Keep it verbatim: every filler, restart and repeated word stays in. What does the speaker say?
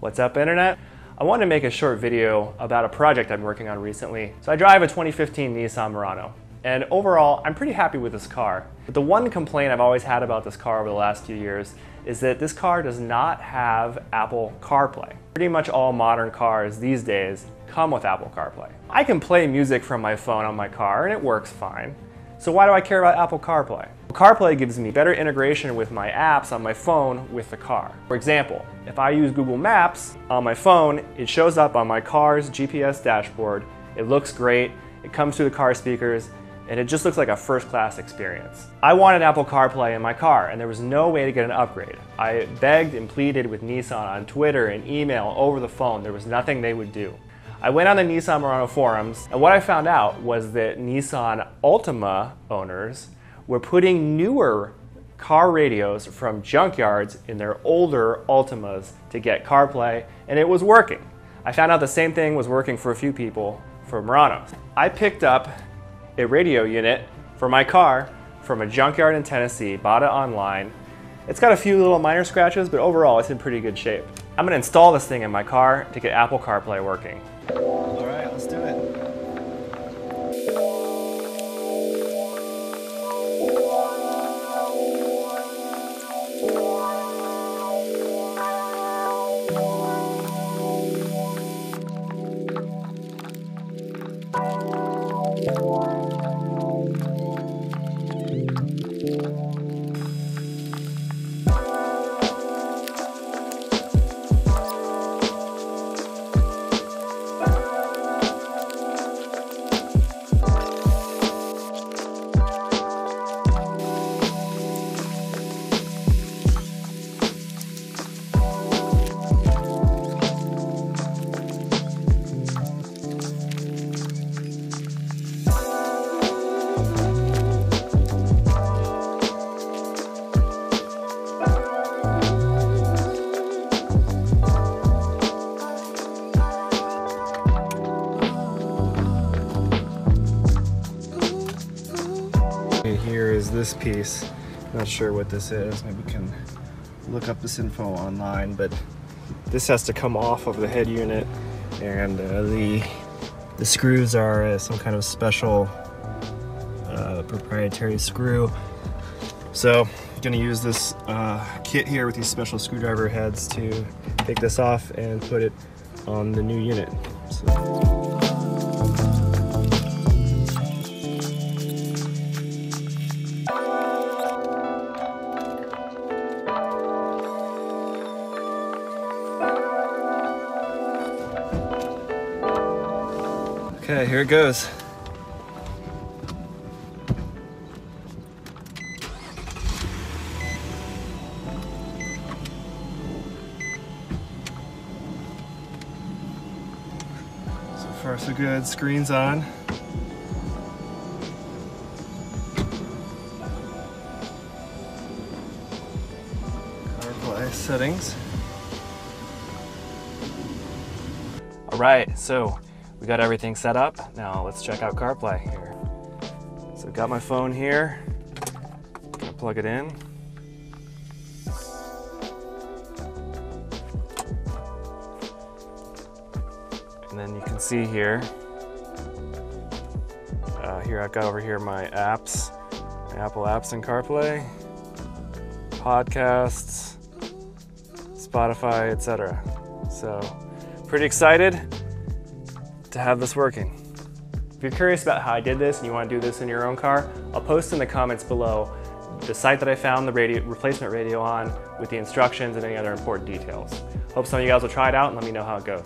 What's up, Internet? I want to make a short video about a project I've been working on recently. So I drive a twenty fifteen Nissan Murano, and overall, I'm pretty happy with this car. But the one complaint I've always had about this car over the last few years is that this car does not have Apple CarPlay. Pretty much all modern cars these days come with Apple CarPlay. I can play music from my phone on my car, and it works fine. So why do I care about Apple CarPlay? CarPlay gives me better integration with my apps on my phone with the car. For example, if I use Google Maps on my phone, it shows up on my car's G P S dashboard, it looks great, it comes through the car speakers, and it just looks like a first-class experience. I wanted Apple CarPlay in my car, and there was no way to get an upgrade. I begged and pleaded with Nissan on Twitter and email, over the phone. There was nothing they would do. I went on the Nissan Murano forums, and what I found out was that Nissan Altima owners were putting newer car radios from junkyards in their older Altimas to get CarPlay, and it was working. I found out the same thing was working for a few people for Muranos. I picked up a radio unit for my car from a junkyard in Tennessee, bought it online. It's got a few little minor scratches, but overall it's in pretty good shape. I'm gonna install this thing in my car to get Apple CarPlay working. All right, let's do it. Here is this piece. Not sure what this is. Maybe we can look up this info online, but this has to come off of the head unit, and uh, the the screws are uh, some kind of special uh, proprietary screw. So I'm gonna use this uh, kit here with these special screwdriver heads to take this off and put it on the new unit. So. Okay, here it goes. So far so good, screen's on. CarPlay settings. All right, so we got everything set up. Now let's check out CarPlay here. So I've got my phone here. I'll plug it in. And then you can see here, uh, here I've got over here my apps, my Apple apps in CarPlay, podcasts, Spotify, et cetera. So pretty excited to have this working. If you're curious about how I did this and you want to do this in your own car, I'll post in the comments below the site that I found the radio, replacement radio on with the instructions and any other important details. Hope some of you guys will try it out and let me know how it goes.